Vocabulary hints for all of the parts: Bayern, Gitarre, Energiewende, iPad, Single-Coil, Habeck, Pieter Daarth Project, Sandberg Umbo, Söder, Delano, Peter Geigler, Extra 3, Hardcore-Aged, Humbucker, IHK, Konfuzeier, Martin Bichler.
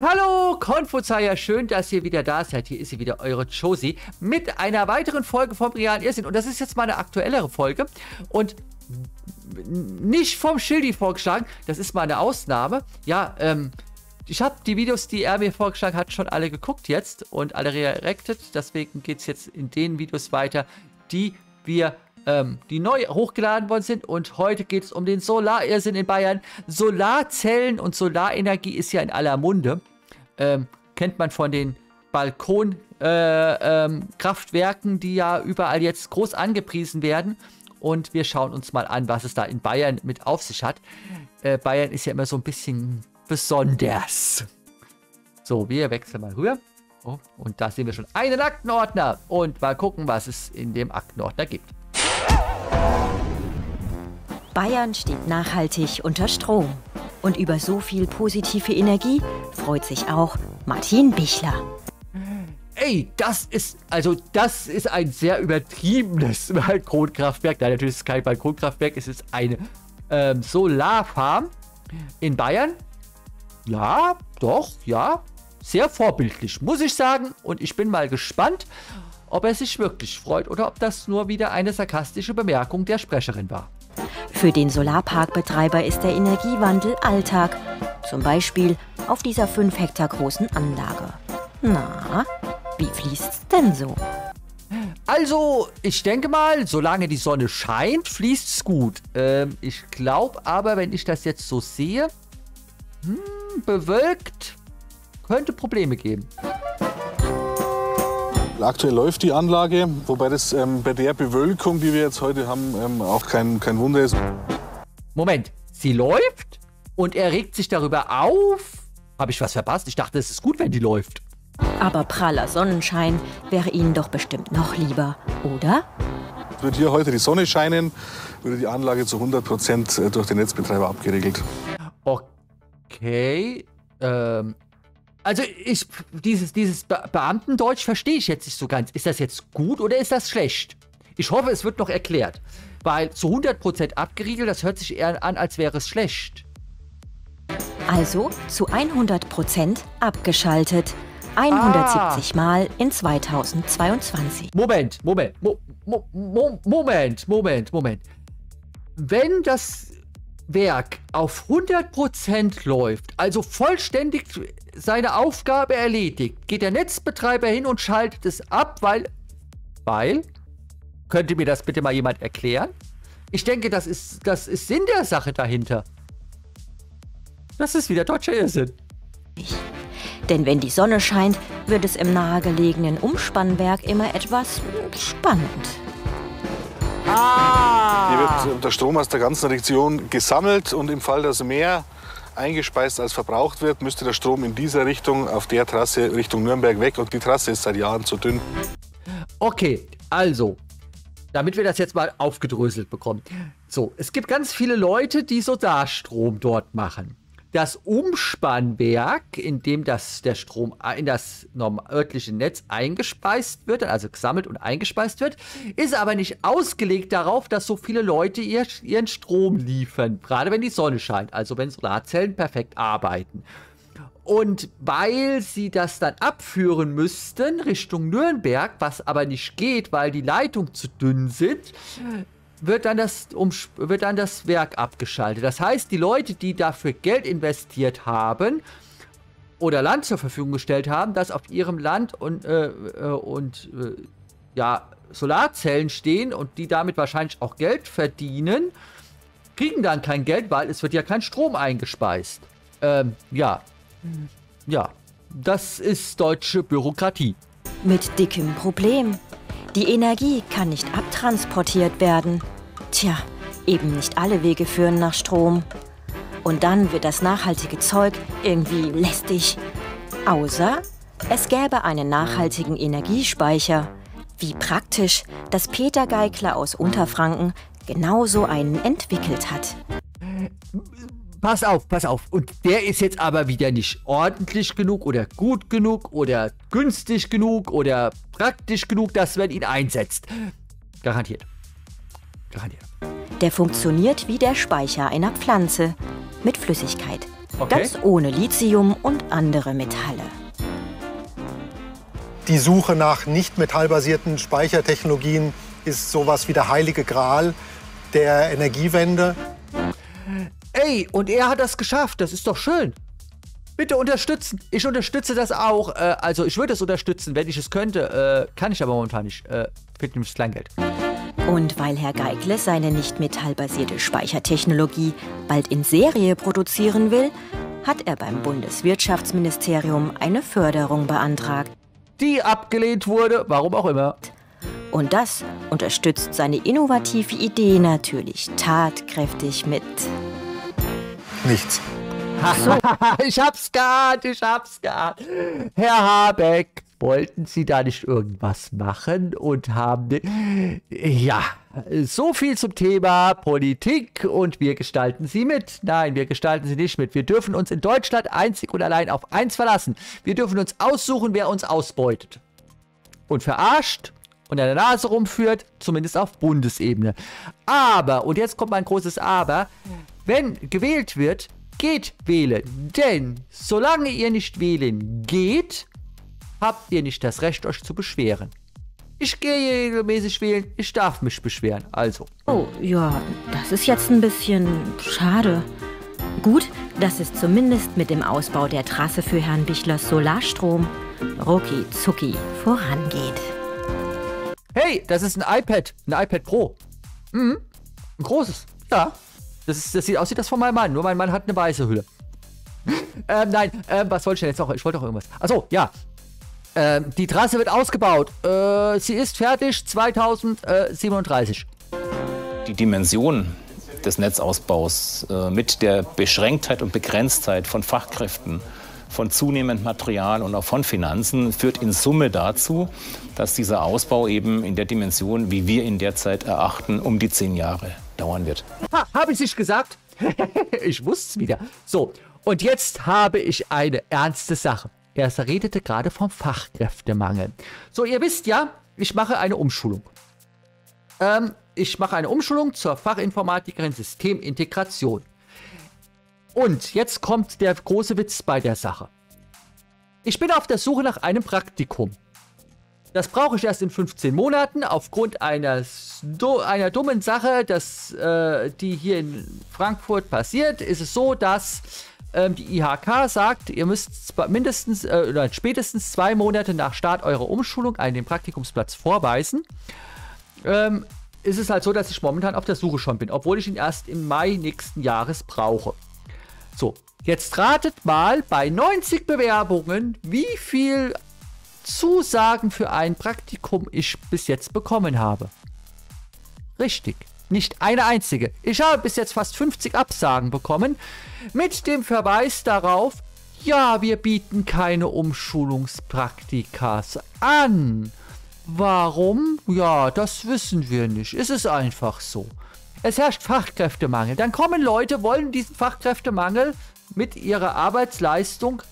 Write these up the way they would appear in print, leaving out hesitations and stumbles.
Hallo Konfuzeier, schön, dass ihr wieder da seid. Hier ist sie wieder, eure Josie, mit einer weiteren Folge vom realen Irrsinn. Und das ist jetzt mal eine aktuellere Folge und nicht vom Schildi vorgeschlagen. Das ist mal eine Ausnahme. Ja, ich habe die Videos, die er mir vorgeschlagen hat, schon alle geguckt jetzt und alle reacted. Deswegen geht es jetzt in den Videos weiter, die wir die neu hochgeladen worden sind. Und heute geht es um den Solarirrsinn in Bayern. Solarzellen und Solarenergie ist ja in aller Munde. Kennt man von den Balkonkraftwerken, die ja überall jetzt groß angepriesen werden. Und wir schauen uns mal an, was es da in Bayern mit auf sich hat. Bayern ist ja immer so ein bisschen besonders. So, wir wechseln mal rüber. Oh, und da sehen wir schon einen Aktenordner. Und mal gucken, was es in dem Aktenordner gibt. Bayern steht nachhaltig unter Strom. Und über so viel positive Energie freut sich auch Martin Bichler. Ey, das ist ein sehr übertriebenes Balkonkraftwerk. Nein, natürlich ist es kein Balkonkraftwerk, es ist eine Solarfarm in Bayern. Ja, doch, ja. Sehr vorbildlich, muss ich sagen. Und ich bin mal gespannt, ob er sich wirklich freut oder ob das nur wieder eine sarkastische Bemerkung der Sprecherin war. Für den Solarparkbetreiber ist der Energiewandel Alltag. Zum Beispiel auf dieser 5 Hektar großen Anlage. Na, wie fließt's denn so? Also, ich denke mal, solange die Sonne scheint, fließt's gut. Ich glaube aber, wenn ich das jetzt so sehe, bewölkt, könnte Probleme geben. Aktuell läuft die Anlage, wobei das bei der Bewölkung, die wir jetzt heute haben, auch kein Wunder ist. Moment, sie läuft und er regt sich darüber auf? Habe ich was verpasst? Ich dachte, es ist gut, wenn die läuft. Aber praller Sonnenschein wäre Ihnen doch bestimmt noch lieber, oder? Wird hier heute die Sonne scheinen, würde die Anlage zu 100% durch den Netzbetreiber abgeregelt. Okay, also dieses Beamtendeutsch verstehe ich jetzt nicht so ganz. Ist das jetzt gut oder ist das schlecht? Ich hoffe, es wird noch erklärt. Weil zu 100% abgeriegelt, das hört sich eher an, als wäre es schlecht. Also zu 100% abgeschaltet. 170 Mal in 2022. Moment. Wenn das Werk auf 100% läuft, also vollständig seine Aufgabe erledigt, geht der Netzbetreiber hin und schaltet es ab, weil, könnte mir das bitte mal jemand erklären? Ich denke, das ist Sinn der Sache dahinter. Das ist wieder deutscher Irrsinn. Denn wenn die Sonne scheint, wird es im nahegelegenen Umspannwerk immer etwas spannend. Hier wird der Strom aus der ganzen Region gesammelt und im Fall, dass mehr eingespeist als verbraucht wird, müsste der Strom in dieser Richtung auf der Trasse Richtung Nürnberg weg und die Trasse ist seit Jahren zu dünn. Okay, also, damit wir das jetzt mal aufgedröselt bekommen. So, es gibt ganz viele Leute, die Solarstrom dort machen. Das Umspannwerk, in dem der Strom in das örtliche Netz eingespeist wird, also gesammelt und eingespeist wird, ist aber nicht ausgelegt darauf, dass so viele Leute ihren Strom liefern. Gerade wenn die Sonne scheint, also wenn Solarzellen perfekt arbeiten. Und weil sie das dann abführen müssten Richtung Nürnberg, was aber nicht geht, weil die Leitungen zu dünn sind, wird dann das Werk abgeschaltet. Das heißt, die Leute, die dafür Geld investiert haben oder Land zur Verfügung gestellt haben, das auf ihrem Land und Solarzellen stehen und die damit wahrscheinlich auch Geld verdienen, kriegen dann kein Geld, weil es wird ja kein Strom eingespeist. Ja, das ist deutsche Bürokratie. Mit dickem Problem. Die Energie kann nicht abtransportiert werden. Tja, eben nicht alle Wege führen nach Strom. Und dann wird das nachhaltige Zeug irgendwie lästig. Außer es gäbe einen nachhaltigen Energiespeicher. Wie praktisch, dass Peter Geigler aus Unterfranken genauso einen entwickelt hat. Pass auf. Und der ist jetzt aber wieder nicht ordentlich genug oder gut genug oder günstig genug oder praktisch genug, dass man ihn einsetzt. Garantiert. Der funktioniert wie der Speicher einer Pflanze mit Flüssigkeit. Okay. Das ohne Lithium und andere Metalle. Die Suche nach nicht metallbasierten Speichertechnologien ist sowas wie der heilige Gral der Energiewende. Ey, und er hat das geschafft, das ist doch schön. Bitte unterstützen. Ich unterstütze das auch. Also ich würde es unterstützen, wenn ich es könnte. Kann ich aber momentan nicht. Fehlt nämlich das Kleingeld. Und weil Herr Geigler seine nicht metallbasierte Speichertechnologie bald in Serie produzieren will, hat er beim Bundeswirtschaftsministerium eine Förderung beantragt. Die abgelehnt wurde, warum auch immer. Und das unterstützt seine innovative Idee natürlich tatkräftig mit... nichts. Ich hab's geahnt, ich hab's geahnt. Herr Habeck, wollten Sie da nicht irgendwas machen und haben... Ja, so viel zum Thema Politik und wir gestalten sie mit. Nein, wir gestalten sie nicht mit. Wir dürfen uns in Deutschland einzig und allein auf eins verlassen. Wir dürfen uns aussuchen, wer uns ausbeutet und verarscht und an der Nase rumführt, zumindest auf Bundesebene. Aber, und jetzt kommt mein großes Aber, wenn gewählt wird... geht wählen, denn solange ihr nicht wählen geht, habt ihr nicht das Recht, euch zu beschweren. Ich gehe regelmäßig wählen, ich darf mich beschweren, also. Oh, ja, das ist jetzt ein bisschen schade. Gut, dass es zumindest mit dem Ausbau der Trasse für Herrn Bichlers Solarstrom rucki zucki vorangeht. Hey, das ist ein iPad Pro. Mhm, ein großes, ja. Das sieht aus wie das von meinem Mann. Nur mein Mann hat eine weiße Hülle. Was wollte ich denn jetzt noch? Ich wollte doch irgendwas. Achso, ja. Die Trasse wird ausgebaut. Sie ist fertig 2037. Die Dimension des Netzausbaus mit der Beschränktheit und Begrenztheit von Fachkräften, von zunehmendem Material und auch von Finanzen führt in Summe dazu, dass dieser Ausbau eben in der Dimension, wie wir ihn derzeit erachten, um die 10 Jahre dauern wird. Habe ich nicht gesagt? Ich wusste es wieder. So, und jetzt habe ich eine ernste Sache. Er redete gerade vom Fachkräftemangel. So, ihr wisst ja, ich mache eine Umschulung. Ich mache eine Umschulung zur Fachinformatikerin Systemintegration. Und jetzt kommt der große Witz bei der Sache. Ich bin auf der Suche nach einem Praktikum. Das brauche ich erst in 15 Monaten aufgrund einer dummen Sache, die hier in Frankfurt passiert. Ist es so, dass die IHK sagt, ihr müsst mindestens oder spätestens 2 Monate nach Start eurer Umschulung den Praktikumsplatz vorweisen. Ist es halt so, dass ich momentan auf der Suche schon bin, obwohl ich ihn erst im Mai nächsten Jahres brauche. So, jetzt ratet mal bei 90 Bewerbungen, wie viel Zusagen für ein Praktikum ich bis jetzt bekommen habe. Richtig, nicht eine einzige. Ich habe bis jetzt fast 50 Absagen bekommen, mit dem Verweis darauf, ja, wir bieten keine Umschulungspraktikas an. Warum? Ja, das wissen wir nicht. Es ist einfach so. Es herrscht Fachkräftemangel. Dann kommen Leute, wollen diesen Fachkräftemangel mit ihrer Arbeitsleistung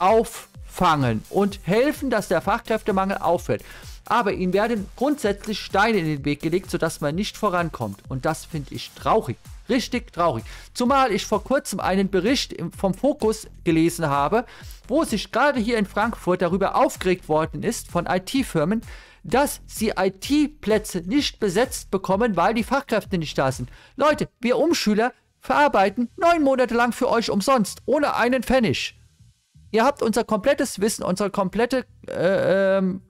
auffangen und helfen, dass der Fachkräftemangel aufhört. Aber ihnen werden grundsätzlich Steine in den Weg gelegt, sodass man nicht vorankommt. Und das finde ich traurig. Richtig traurig. Zumal ich vor kurzem einen Bericht vom Fokus gelesen habe, wo sich gerade hier in Frankfurt darüber aufgeregt worden ist von IT-Firmen, dass sie IT-Plätze nicht besetzt bekommen, weil die Fachkräfte nicht da sind. Leute, wir Umschüler verarbeiten 9 Monate lang für euch umsonst, ohne einen Pfennig. Ihr habt unser komplettes Wissen, unsere komplette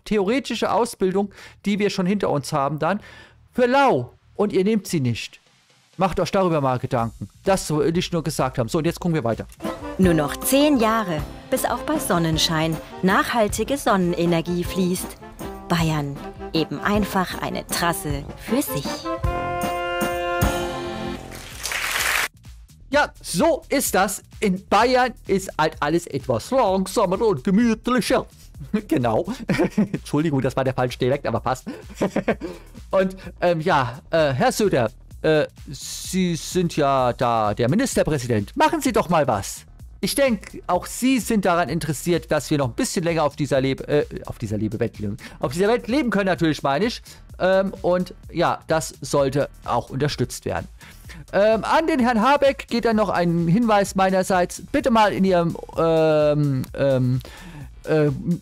theoretische Ausbildung, die wir schon hinter uns haben dann, für lau. Und ihr nehmt sie nicht. Macht euch darüber mal Gedanken. Das will ich nur gesagt haben. So, und jetzt gucken wir weiter. Nur noch 10 Jahre, bis auch bei Sonnenschein nachhaltige Sonnenenergie fließt. Bayern, eben einfach eine Trasse für sich. Ja, so ist das. In Bayern ist halt alles etwas langsamer und gemütlicher. Genau. Entschuldigung, das war der falsche Dialekt, aber passt. Und Herr Söder, Sie sind ja da der Ministerpräsident. Machen Sie doch mal was. Ich denke, auch Sie sind daran interessiert, dass wir noch ein bisschen länger auf dieser Welt leben können, natürlich meine ich. Und ja, das sollte auch unterstützt werden. An den Herrn Habeck geht dann noch ein Hinweis meinerseits. Bitte mal in Ihrem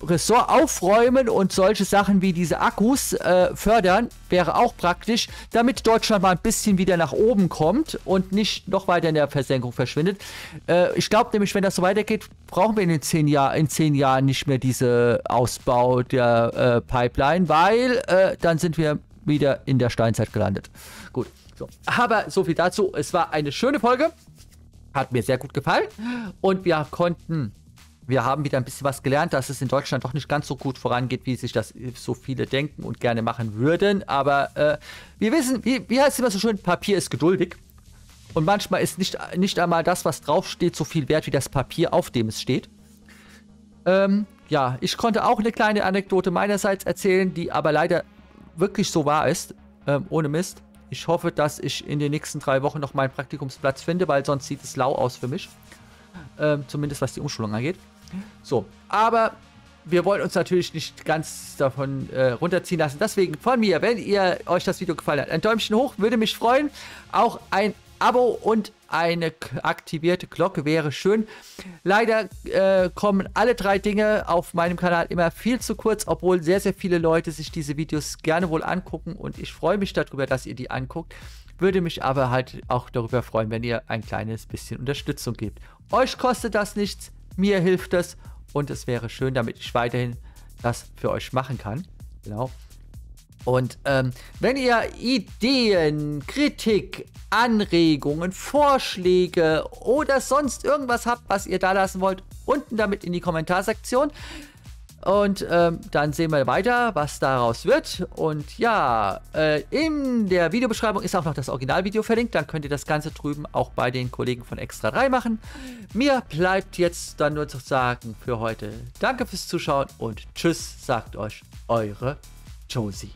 Ressort aufräumen und solche Sachen wie diese Akkus fördern, wäre auch praktisch, damit Deutschland mal ein bisschen wieder nach oben kommt und nicht noch weiter in der Versenkung verschwindet. Ich glaube nämlich, wenn das so weitergeht, brauchen wir in 10 Jahren nicht mehr diesen Ausbau der Pipeline, weil dann sind wir wieder in der Steinzeit gelandet. Gut, so. Aber so viel dazu. Es war eine schöne Folge. Hat mir sehr gut gefallen. Und wir haben wieder ein bisschen was gelernt, dass es in Deutschland doch nicht ganz so gut vorangeht, wie sich das so viele denken und gerne machen würden. Aber wir wissen, wie heißt es immer so schön, Papier ist geduldig. Und manchmal ist nicht einmal das, was draufsteht, so viel wert wie das Papier, auf dem es steht. Ja, ich konnte auch eine kleine Anekdote meinerseits erzählen, die aber leider wirklich so wahr ist, ohne Mist. Ich hoffe, dass ich in den nächsten 3 Wochen noch meinen Praktikumsplatz finde, weil sonst sieht es lau aus für mich. Zumindest was die Umschulung angeht. So, aber wir wollen uns natürlich nicht ganz davon runterziehen lassen. Deswegen von mir, wenn ihr euch das Video gefallen hat, ein Däumchen hoch, würde mich freuen. Auch ein Abo und eine aktivierte Glocke wäre schön. Leider kommen alle 3 Dinge auf meinem Kanal immer viel zu kurz, obwohl sehr, sehr viele Leute sich diese Videos gerne wohl angucken. Und ich freue mich darüber, dass ihr die anguckt. Würde mich aber halt auch darüber freuen, wenn ihr ein kleines bisschen Unterstützung gebt. Euch kostet das nichts. Mir hilft das und es wäre schön, damit ich weiterhin das für euch machen kann. Genau. Und wenn ihr Ideen, Kritik, Anregungen, Vorschläge oder sonst irgendwas habt, was ihr da lassen wollt, unten damit in die Kommentarsektion. Und dann sehen wir weiter, was daraus wird. Und ja, in der Videobeschreibung ist auch noch das Originalvideo verlinkt. Dann könnt ihr das Ganze drüben auch bei den Kollegen von Extra 3 machen. Mir bleibt jetzt dann nur zu sagen für heute, danke fürs Zuschauen und tschüss, sagt euch eure Josie.